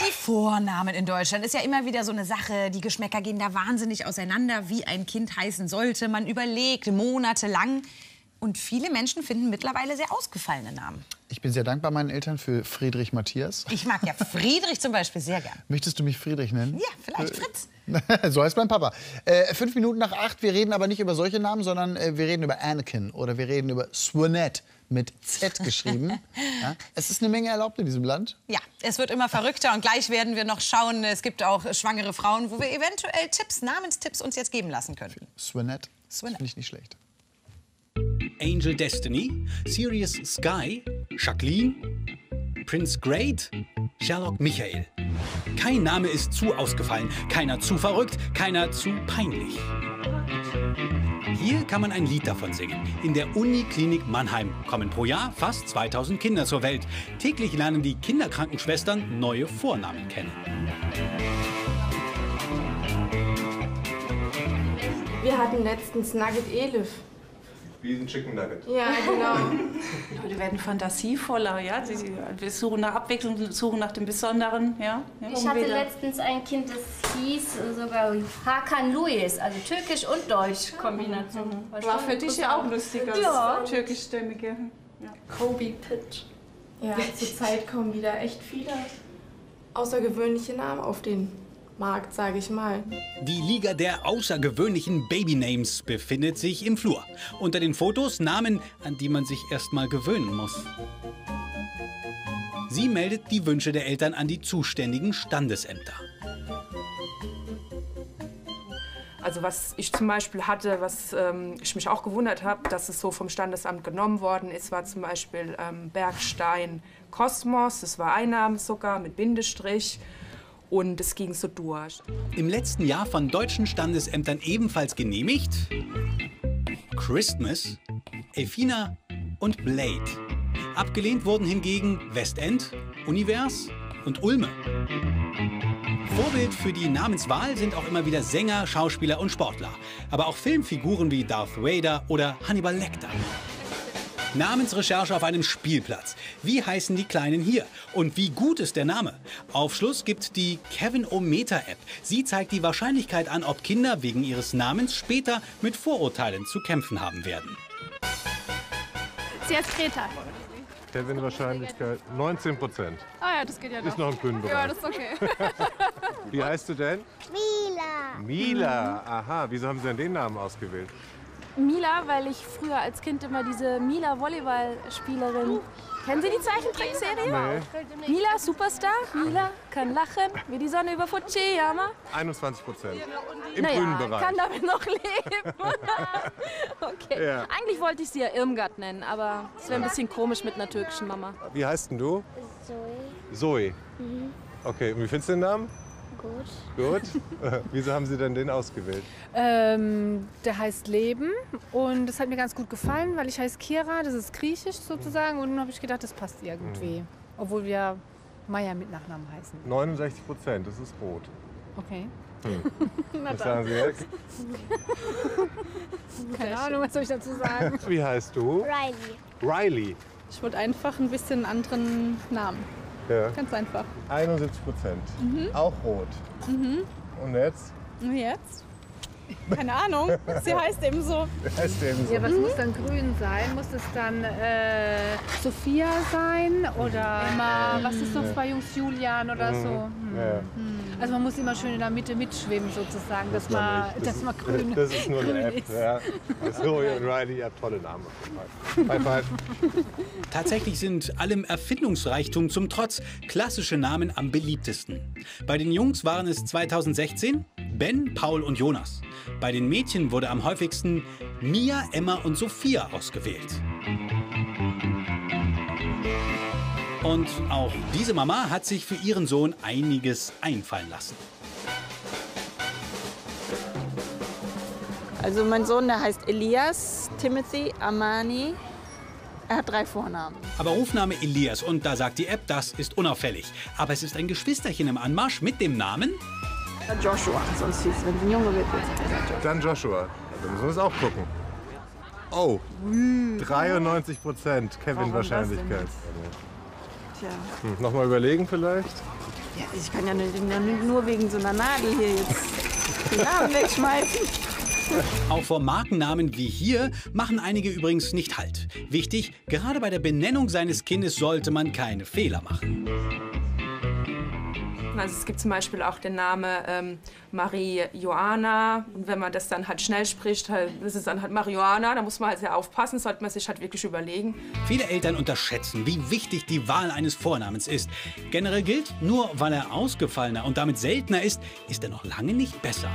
Die Vornamen in Deutschland ist ja immer wieder so eine Sache. Die Geschmäcker gehen da wahnsinnig auseinander, wie ein Kind heißen sollte. Man überlegt monatelang. Und viele Menschen finden mittlerweile sehr ausgefallene Namen. Ich bin sehr dankbar meinen Eltern für Friedrich Matthias. Ich mag ja Friedrich zum Beispiel sehr gern. Möchtest du mich Friedrich nennen? Ja, vielleicht Fritz. So heißt mein Papa. 8:05, wir reden aber nicht über solche Namen, sondern wir reden über Anakin oder wir reden über Swanette. Mit Z geschrieben. Ja, es ist eine Menge erlaubt in diesem Land. Ja, es wird immer verrückter und gleich werden wir noch schauen, es gibt auch schwangere Frauen, wo wir eventuell Tipps, Namenstipps uns jetzt geben lassen können. Swanette, finde ich nicht schlecht. Angel Destiny, Sirius Sky, Jacqueline, Prince Great, Sherlock Michael. Kein Name ist zu ausgefallen, keiner zu verrückt, keiner zu peinlich. Hier kann man ein Lied davon singen. In der Uniklinik Mannheim kommen pro Jahr fast 2000 Kinder zur Welt. Täglich lernen die Kinderkrankenschwestern neue Vornamen kennen. Wir hatten letztens Nugget Elif. Wie ein Chicken Nugget. Ja, genau. Die werden fantasievoller, ja. Sie suchen nach Abwechslung, suchen nach dem Besonderen, ja. Ich hatte letztens ein Kind, das hieß sogar Hakan Luis, also türkisch und deutsch Kombination. War für dich ja auch lustig als türkischstämmige. Ja. Kobe Pitt. Ja, zurzeit kommen wieder echt viele außergewöhnliche Namen auf den Markt, sage ich mal. Die Liga der außergewöhnlichen Babynames befindet sich im Flur. Unter den Fotos Namen, an die man sich erst mal gewöhnen muss. Sie meldet die Wünsche der Eltern an die zuständigen Standesämter. Also was ich zum Beispiel hatte, was ich mich auch gewundert habe, dass es so vom Standesamt genommen worden ist, war zum Beispiel Bergstein Kosmos. Das war ein Name sogar mit Bindestrich. Und es ging so durch. Im letzten Jahr von deutschen Standesämtern ebenfalls genehmigt: Christmas, Elfina und Blade. Abgelehnt wurden hingegen Westend, Univers und Ulme. Vorbild für die Namenswahl sind auch immer wieder Sänger, Schauspieler und Sportler. Aber auch Filmfiguren wie Darth Vader oder Hannibal Lecter. Namensrecherche auf einem Spielplatz. Wie heißen die Kleinen hier? Und wie gut ist der Name? Aufschluss gibt die Kevin-O-Meter-App. Sie zeigt die Wahrscheinlichkeit an, ob Kinder wegen ihres Namens später mit Vorurteilen zu kämpfen haben werden. Sie heißt Greta. Kevin-Wahrscheinlichkeit 19%. Ah ja, das geht ja noch. Ist noch im grünen Bereich. Ja, das ist okay. Wie heißt du denn? Mila. Mila, aha. Wieso haben Sie denn den Namen ausgewählt? Mila, weil ich früher als Kind immer diese Mila-Volleyball-Spielerin... Kennen Sie die Zeichentrickserie? Nee. Mila Superstar, Mila kann lachen, wie die Sonne über Fujiyama. 21%. Im grünen Bereich. Kann damit noch leben. Okay. Ja. Eigentlich wollte ich sie ja Irmgard nennen, aber es wäre ein bisschen komisch mit einer türkischen Mama. Wie heißt denn du? Zoe. Zoe? Mhm. Okay, und wie findest du den Namen? Gut. Wieso haben Sie denn den ausgewählt? Der heißt Leben und das hat mir ganz gut gefallen, weil ich heiße Kira, das ist griechisch sozusagen. Und dann habe ich gedacht, das passt irgendwie, obwohl wir Maya mit Nachnamen heißen. 69%, das ist rot. Okay. Was sagen Sie jetzt? Keine Ahnung, was soll ich dazu sagen? Wie heißt du? Riley. Ich wollte einfach ein bisschen einen anderen Namen. Ja. Ganz einfach. 71%. Mhm. Auch rot. Mhm. Und jetzt? Und jetzt? Keine Ahnung. Sie heißt eben so. Ja, was muss dann grün sein? Muss es dann Sophia sein? Oder Emma? Was ist noch bei Jungs? Julian oder so? Ja. Also man muss immer schön in der Mitte mitschwimmen sozusagen, dass man grün ist. Das ist nur eine App. Ja. Zoe und Riley, ihr habt tolle Namen. Bye bye. Tatsächlich sind allem Erfindungsreichtum zum Trotz klassische Namen am beliebtesten. Bei den Jungs waren es 2016 Ben, Paul und Jonas. Bei den Mädchen wurde am häufigsten Mia, Emma und Sophia ausgewählt. Und auch diese Mama hat sich für ihren Sohn einiges einfallen lassen. Also mein Sohn, der heißt Elias, Timothy, Amani. Er hat 3 Vornamen. Aber Rufname Elias, und da sagt die App, das ist unauffällig. Aber es ist ein Geschwisterchen im Anmarsch mit dem Namen... Joshua, sonst hieß es, wenn es ein Junge wird. Dann Joshua. Da müssen wir es auch gucken. Oh, 93% Kevin-Wahrscheinlichkeit. Tja. Nochmal überlegen vielleicht. Ja, ich kann ja nur wegen so einer Nadel hier jetzt den Namen wegschmeißen. Auch vor Markennamen wie hier machen einige übrigens nicht Halt. Wichtig, gerade bei der Benennung seines Kindes sollte man keine Fehler machen. Also es gibt zum Beispiel auch den Namen Marie-Joana. Und wenn man das dann halt schnell spricht, das ist dann halt Marihuana. Da muss man halt sehr aufpassen, sollte man sich halt wirklich überlegen. Viele Eltern unterschätzen, wie wichtig die Wahl eines Vornamens ist. Generell gilt, nur weil er ausgefallener und damit seltener ist, ist er noch lange nicht besser.